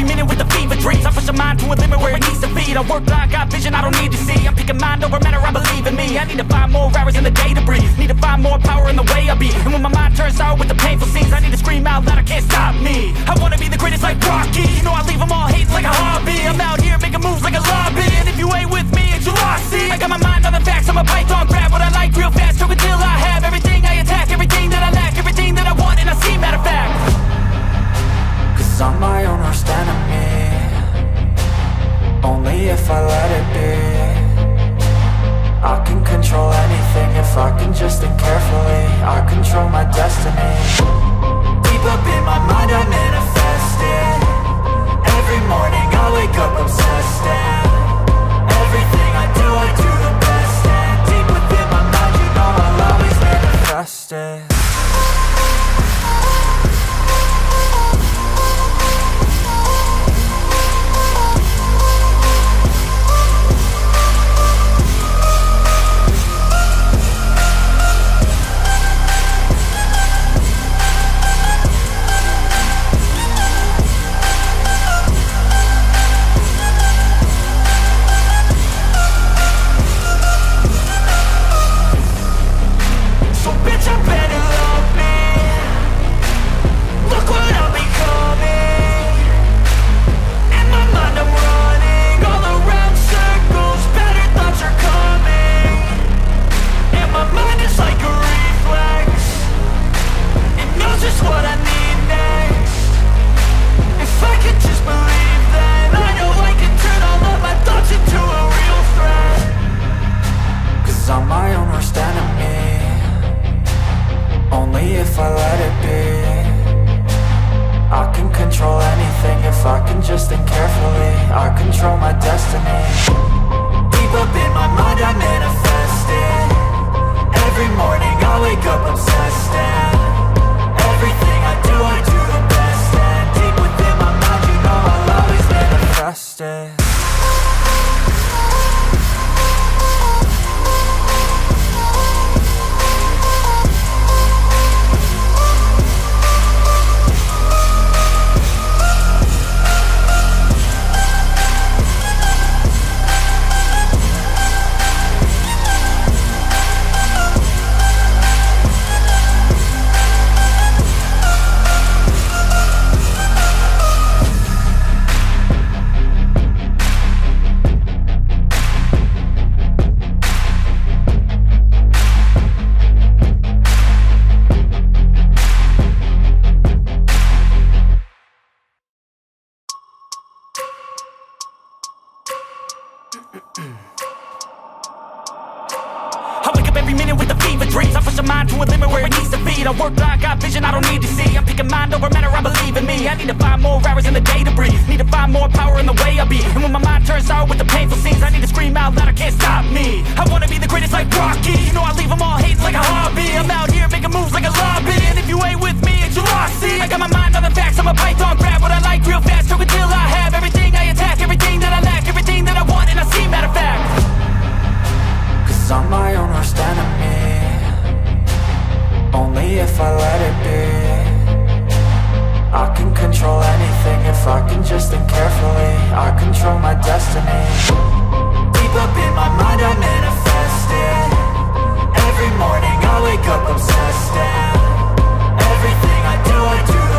every minute with a fever dreams. I push a mind to a limit where it needs to feed. I work blind, got vision I don't need to see. I'm picking mind over matter, I believe in me. I need to find more hours in the day to breathe. Need to find more power in the way I be. And when my mind turns sour with the painful scenes, I need to scream out loud, I can't stop me. I wanna be the greatest like Rocky. You know I leave them all hating like a hobby. I'm out here making moves like a lobby. And if you ain't with me, it's your loss, see. I got my mind on the facts, I'm a python, grab what I like real fast. Took until I have everything I attack, everything that I lack, everything that I want, and I see, matter of fact. Cause I'm my own worst enemy. Only if I let it be. I can control anything if I can just think carefully. I control my destiny. Deep up in my mind I manifest it. Every morning I wake up obsessed and everything I do the best. And deep within my mind you know I'll always manifest it. Up obsessed and everything I do